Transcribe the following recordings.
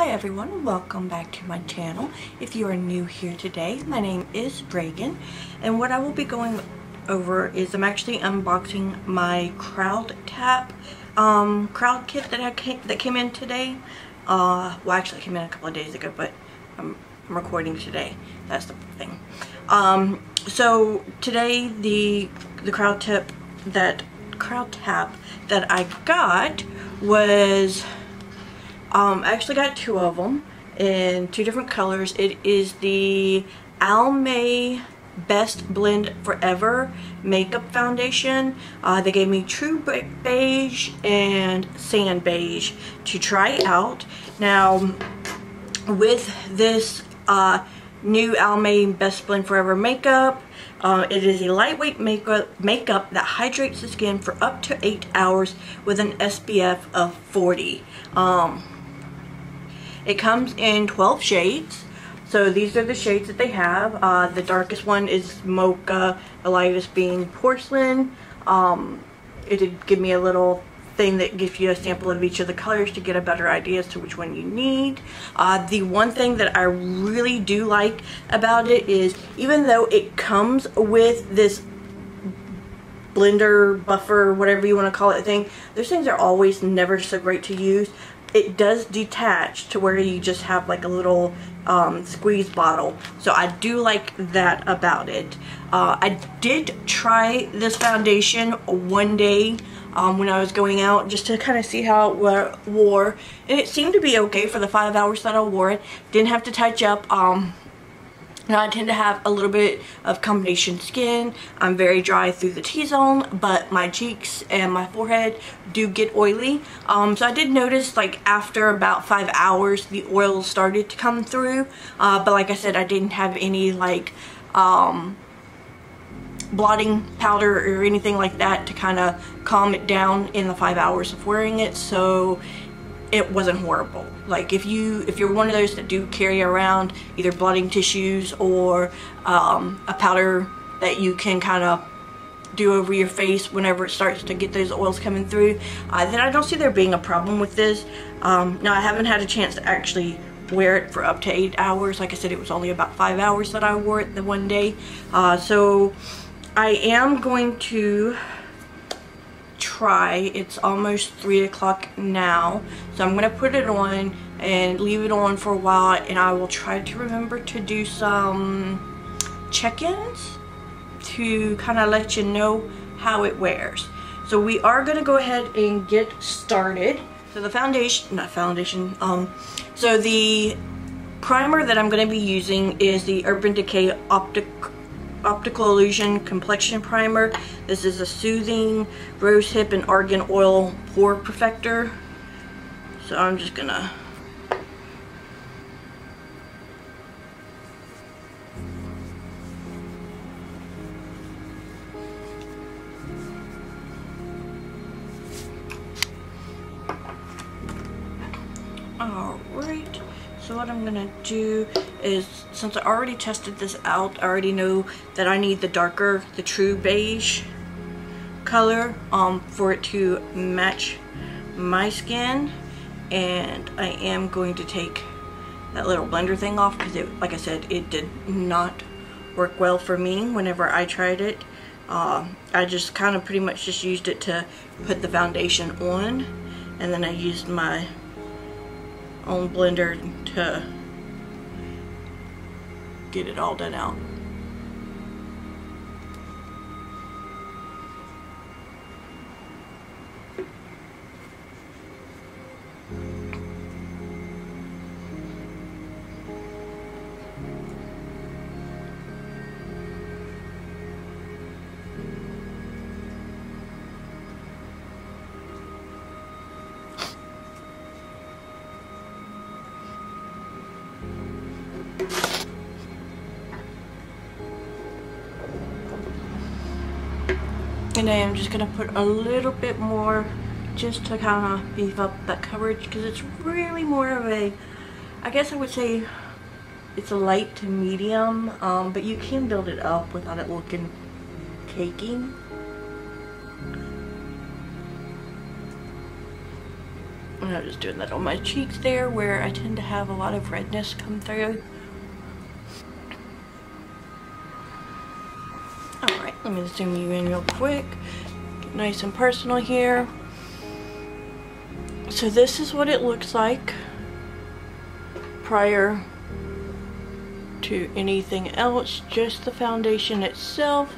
Hi everyone, welcome back to my channel. If you are new here today, my name is Reagan, and what I will be going over is I'm actually unboxing my CrowdTap CrowdKit that came in today. Well, actually it came in a couple of days ago, but I'm recording today. That's the thing. So today the CrowdTap that I got was I actually got two of them in two different colors. It is the Almay Best Blend Forever Makeup Foundation. They gave me True Beige and Sand Beige to try out. Now, with this new Almay Best Blend Forever makeup, it is a lightweight makeup that hydrates the skin for up to 8 hours with an SPF of 40. It comes in 12 shades, so these are the shades that they have. The darkest one is Mocha, the lightest being Porcelain. It did give me a little thing that gives you a sample of each of the colors to get a better idea as to which one you need. The one thing that I really do like about it is, even though it comes with this blender, buffer, whatever you want to call it thing, those things are always never so great to use. It does detach to where you just have like a little squeeze bottle. So I do like that about it. I did try this foundation one day when I was going out, just to kind of see how it wore. And it seemed to be okay for the 5 hours that I wore it. Didn't have to touch up. Now I tend to have a little bit of combination skin. I'm very dry through the T-zone, but my cheeks and my forehead do get oily. So I did notice, like, after about 5 hours, the oil started to come through. But like I said, I didn't have any, like, blotting powder or anything like that to kind of calm it down in the 5 hours of wearing it. So it wasn't horrible. Like, if you're one of those that do carry around either blotting tissues or a powder that you can kind of do over your face whenever it starts to get those oils coming through, then I don't see there being a problem with this. Now, I haven't had a chance to actually wear it for up to 8 hours. Like I said, it was only about 5 hours that I wore it the one day. So I am going to try. It's almost 3 o'clock now, so I'm gonna put it on and leave it on for a while, and I will try to remember to do some check-ins to kind of let you know how it wears. So we are gonna go ahead and get started. So the the primer that I'm gonna be using is the Urban Decay Optical Illusion Complexion Primer. This is a soothing rosehip and argan oil pore perfector. So I'm just gonna Alright, so what I'm gonna do is, since I already tested this out, I already know that I need the darker, the True Beige color for it to match my skin. And I am going to take that little blender thing off because, like I said, it did not work well for me whenever I tried it. I just kind of pretty much just used it to put the foundation on, and then I used my own blender to get it all done out. And I am just going to put a little bit more just to kind of beef up that coverage, because it's really more of a, I guess I would say it's a light to medium, but you can build it up without it looking cakey. And and I'm just doing that on my cheeks there where I tend to have a lot of redness come through. Alright, let me zoom you in real quick. Get nice and personal here. So this is what it looks like prior to anything else, just the foundation itself.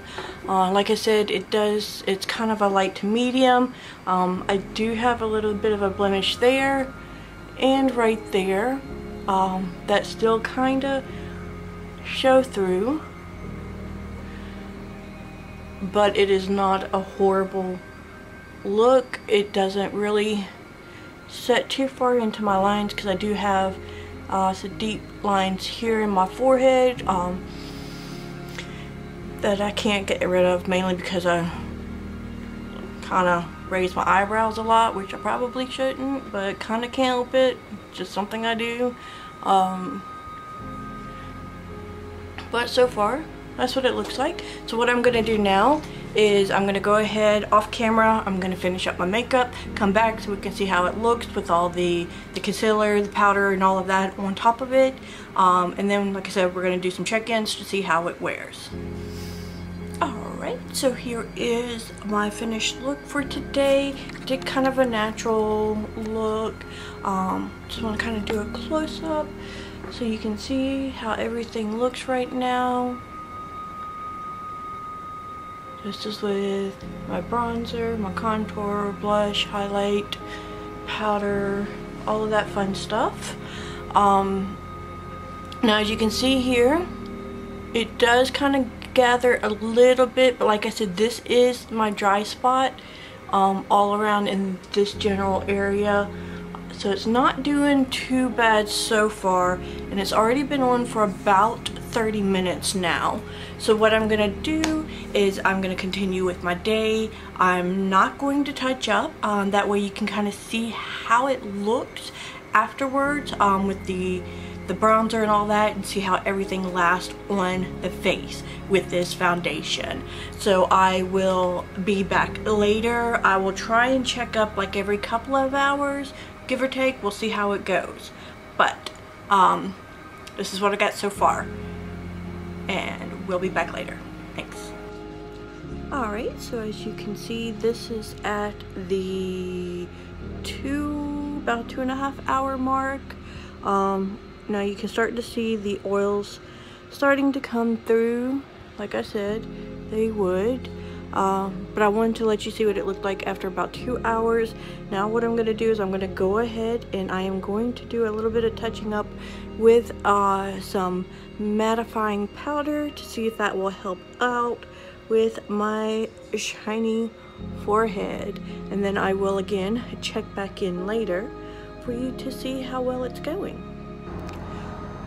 Like I said, it's kind of a light to medium. I do have a little bit of a blemish there and right there that still kind of show through, but it is not a horrible look. It doesn't really set too far into my lines because I do have some deep lines here in my forehead that I can't get rid of, mainly because I kind of raise my eyebrows a lot, which I probably shouldn't, but kind of can't help it. It's just something I do. But so far, that's what it looks like. So what I'm going to do now is I'm going to go ahead off camera, I'm going to finish up my makeup, come back so we can see how it looks with all the concealer, the powder, and all of that on top of it. And then, like I said, we're going to do some check-ins to see how it wears. Alright, so here is my finished look for today. I did kind of a natural look. Just want to kind of do a close-up so you can see how everything looks right now. This is with my bronzer, my contour, blush, highlight, powder, all of that fun stuff. Now as you can see here, it does kind of gather a little bit, but like I said, this is my dry spot all around in this general area. So it's not doing too bad so far, and it's already been on for about 30 minutes now. So what I'm gonna do is I'm gonna continue with my day. I'm not going to touch up, that way you can kind of see how it looks afterwards with the bronzer and all that, and see how everything lasts on the face with this foundation. So I will be back later. I will try and check up like every couple of hours, give or take. We'll see how it goes, but this is what I got so far, and we'll be back later. Thanks. Alright, so as you can see, this is at the about 2.5 hour mark. Now you can start to see the oils starting to come through. Like I said, they would. But I wanted to let you see what it looked like after about 2 hours. Now what I'm going to do is I'm going to go ahead and I am going to do a little bit of touching up with some mattifying powder to see if that will help out with my shiny forehead. And then I will again check back in later for you to see how well it's going.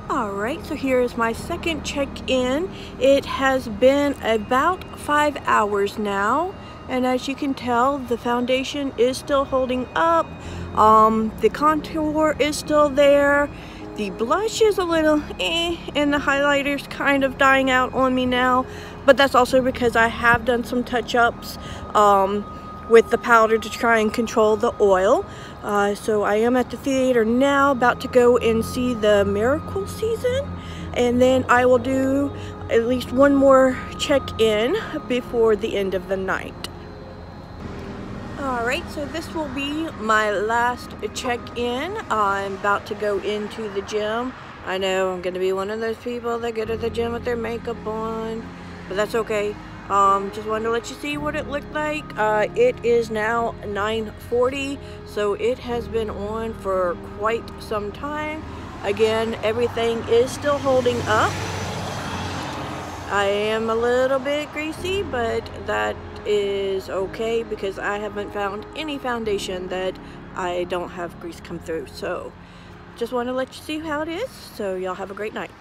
Alright, so here is my second check-in. It has been about 5 hours now, and as you can tell, the foundation is still holding up. The contour is still there. The blush is a little and the highlighter's kind of dying out on me now, but that's also because I have done some touch-ups with the powder to try and control the oil. So I am at the theater now, about to go and see the Miracle Season, and then I will do at least one more check-in before the end of the night. Alright, so this will be my last check-in. I'm about to go into the gym. I know I'm gonna be one of those people that go to the gym with their makeup on, but that's okay. Just wanted to let you see what it looked like. It is now 9:40, so it has been on for quite some time. Again, everything is still holding up. I am a little bit greasy, but that is okay because I haven't found any foundation that I don't have grease come through. So just wanted to let you see how it is. So y'all have a great night.